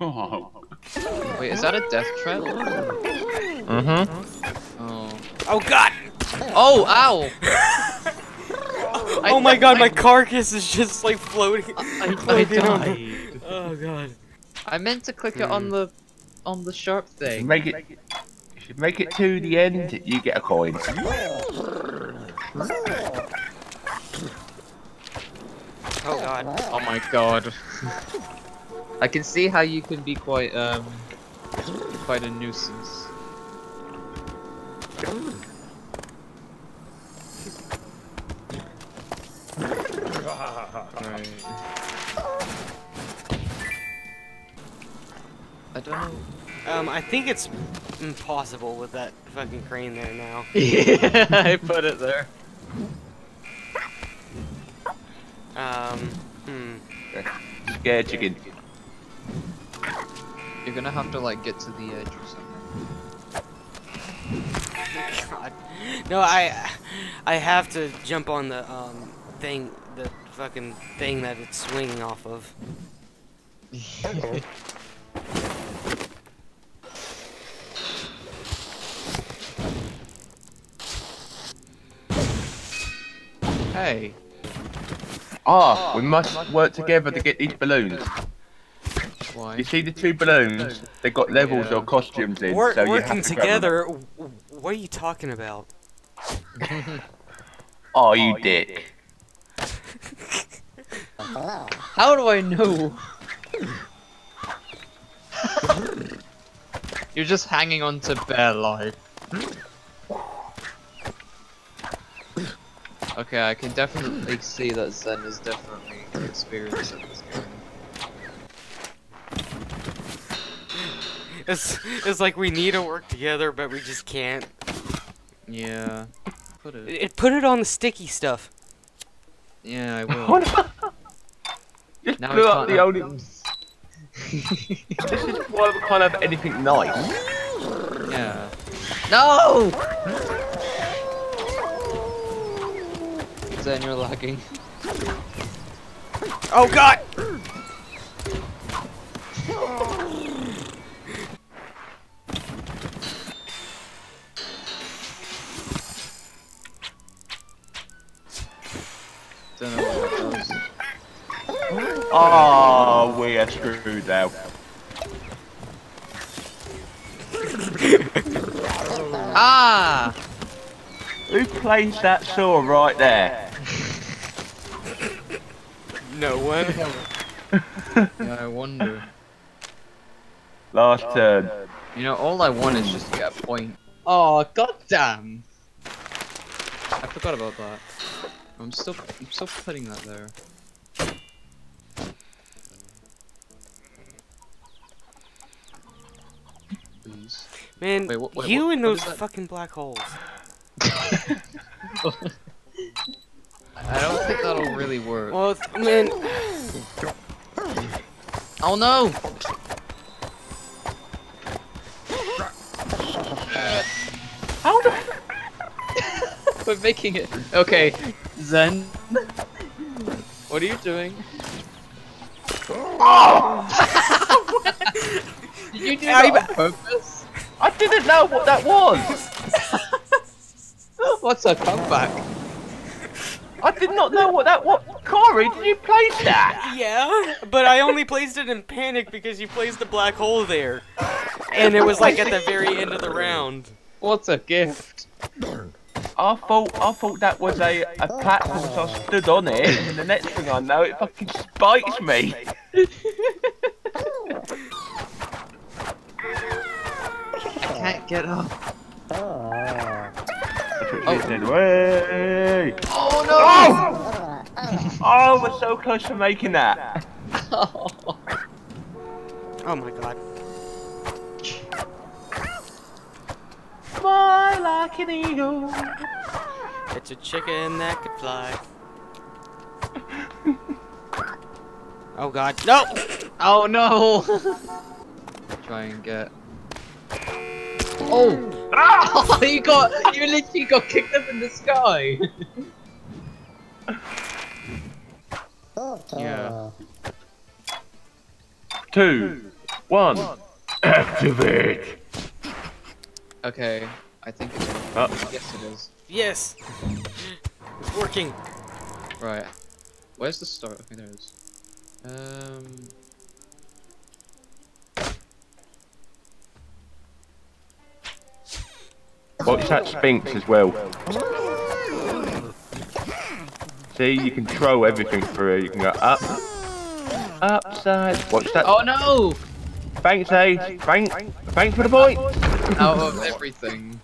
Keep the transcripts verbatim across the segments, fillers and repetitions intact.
Oh. Wait, is that a death threat? Mm-hmm. Oh. Oh god! Oh, ow! oh I my god, I... my carcass is just like floating. I, I, floating I died. Oh god. I meant to click hmm. it on the on the sharp thing. You make it. Make it... If you make it to the end, you get a coin. Oh god. Oh my god. I can see how you can be quite um quite a nuisance. Right. I don't know. Um, I think it's impossible with that fucking crane there now. Yeah, I put it there. Um, hmm. Scared chicken. You're gonna have to, like, get to the edge or something. God. No, I... I have to jump on the, um, thing... The fucking thing that it's swinging off of. Hey. Ah, oh, we must work, work together to get these balloons. Why? You see the two balloons? They got levels yeah. or costumes in. We're so working to together? What are you talking about? oh, you oh, dick. You dick. How do I know? You're just hanging on to bare life. Okay, I can definitely see that Zen is definitely experiencing this game. It's, it's like we need to work together, but we just can't. Yeah. Put it, it put it on the sticky stuff. Yeah, I will. just now blew up the only... this is why we can't have anything nice. Yeah. No! Then you're lagging. Oh god! Don't know what that was. Oh, we are screwed now. ah! Who plays that saw right there? No one. yeah, I wonder. Last turn. Uh, you know, all I want is just to get a point. Oh, goddamn! I forgot about that. I'm still, I'm still putting that there. Please. Man, wait, what, wait, you what, and what those fucking black holes. I don't think that'll really work. Well, man. Oh no! How do We're making it. Okay, Zen. What are you doing? Oh! Did you do that on purpose? I didn't know what that was! What's a comeback? I did not know what that was. Corey, did you place that? Yeah, but I only placed it in panic because you placed the black hole there. And it was like at the very end of the round. What a gift. I thought, I thought that was a, a platform, so I stood on it, and the next thing I know, it fucking spikes me. I can't get up. Oh. Way. Oh no! Oh! oh, we're so close to making that. oh. oh my god. Fly like an eagle. It's a chicken that could fly. oh god. No! Oh no! Try and get. Oh! Oh, you got, you literally got kicked up in the sky. yeah. Two. One. Activate. Okay, I think it is. Oh. Yes, it is. Yes. It's working. Right. Where's the start? Okay, there it is. Um. Watch that Sphinx as well. See, you control everything through. You can go up, upside. Watch that. Oh no! Thanks, Ace. Thanks, thanks for the point. Out of everything.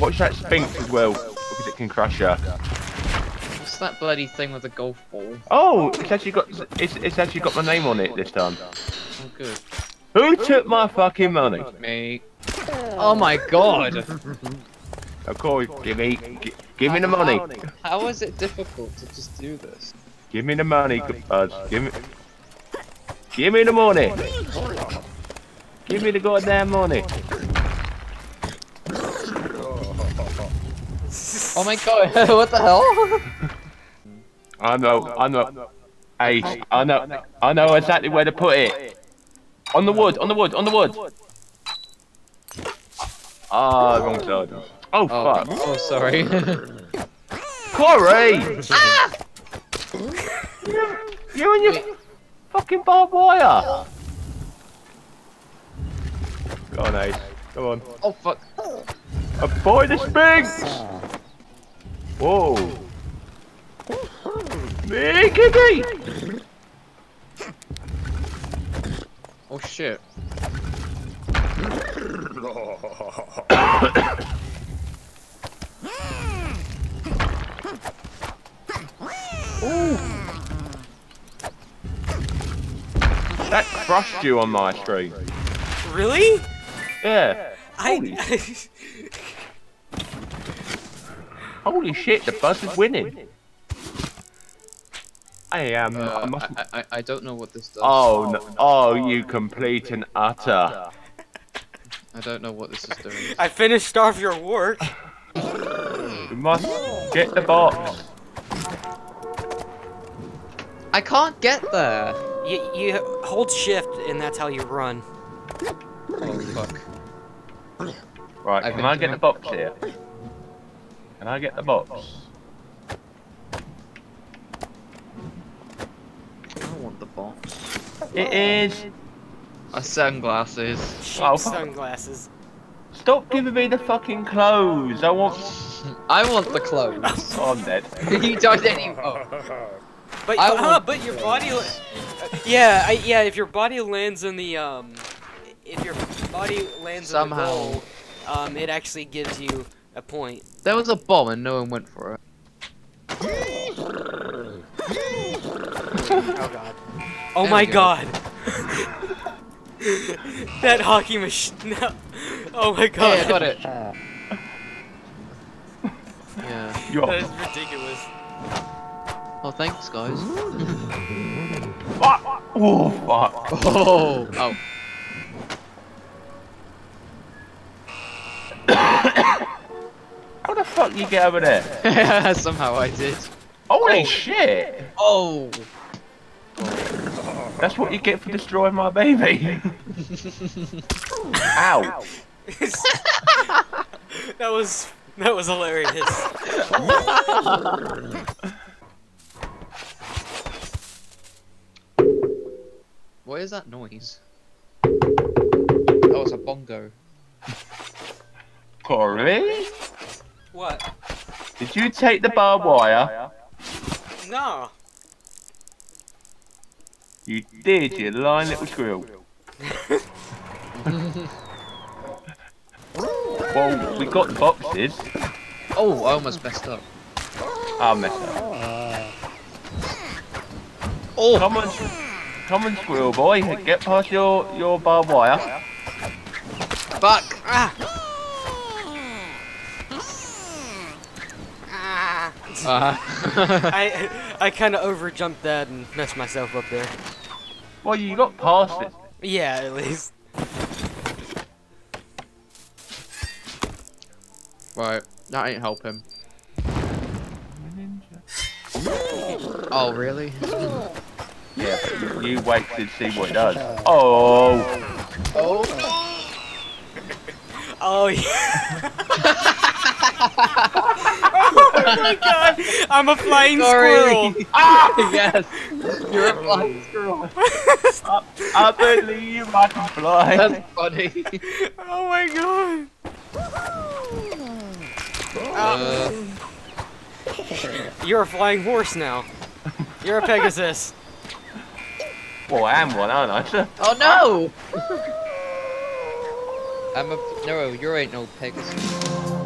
Watch that Sphinx as well, because it can crush her. What's that bloody thing with the golf ball? Oh, it's actually got it's it's actually got my name on it this time. Oh good. Who took my fucking money? Me. Oh my god! Of course, give me, g give me the money. How is it difficult to just do this? Give me the money, good buzz. Give me, give me the money. Give me the goddamn money. Oh my god! What the hell? I know, I know, Ace. I know, I know exactly where to put it. On the wood, on the wood, on the wood. Ah, oh, wrong side. Oh, oh fuck. Oh, sorry. Corey! Ah! you, you and your Wait. fucking barbed wire! Go on, Ace. Go on. Oh, fuck. Avoid the Sphinx! Whoa. Me, Kiki! Oh, shit. That crushed you on my stream. Really? Yeah. I. Holy shit! The buzz is winning. I um, uh, I, must... I, I I don't know what this does. Oh no! Oh, you complete and utter. I don't know what this is doing. I finished off your work. You must get the box. I can't get there. You, you hold shift and that's how you run. Oh fuck. Right, I've can I get the box here? Can I get the box? I don't want the box. It is. My sunglasses. Cheap oh, sunglasses. Stop giving me the fucking clothes. I want. I want the clothes. Oh, I'm dead. You died anymore. But I uh, but your body. Yeah, I, yeah. If your body lands in the um, if your body lands somehow in the goal, um, it actually gives you a point. There was a bomb and no one went for it. Oh god. Oh there my go. god. That hockey machine. No. Oh my god. Yeah, I got it. Yeah. That is ridiculous. Oh, thanks, guys. Ah! Oh, fuck. Oh. Oh. How the fuck you get over there? Somehow I did. Holy oh. shit. Oh. That's what you get for destroying my baby. Ow! That was that was hilarious. What is that noise? Oh, it's a bongo. Corey? What? Did you take the barbed wire? No. You did, you lying little squirrel. Well, we got the boxes. Oh, I almost messed up. I messed up. Oh, come on, come on, squirrel boy, get past your your barbed wire. Fuck! Ah. Ah. Uh. I I kind of over jumped that and messed myself up there. Well, you got past it. Yeah, at least. Right, that ain't help him. Oh, really? Yeah, but you wait to see what it does. Oh! Oh! Oh, yeah! Oh my god! I'm a flying Sorry. squirrel! Ah! Yes! You're a flying squirrel! I, I believe I can fly! That's funny! Oh my god! Uh. You're a flying horse now! You're a Pegasus! Well, I am one, aren't I? Oh no! I'm a no. You ain't no Pegasus.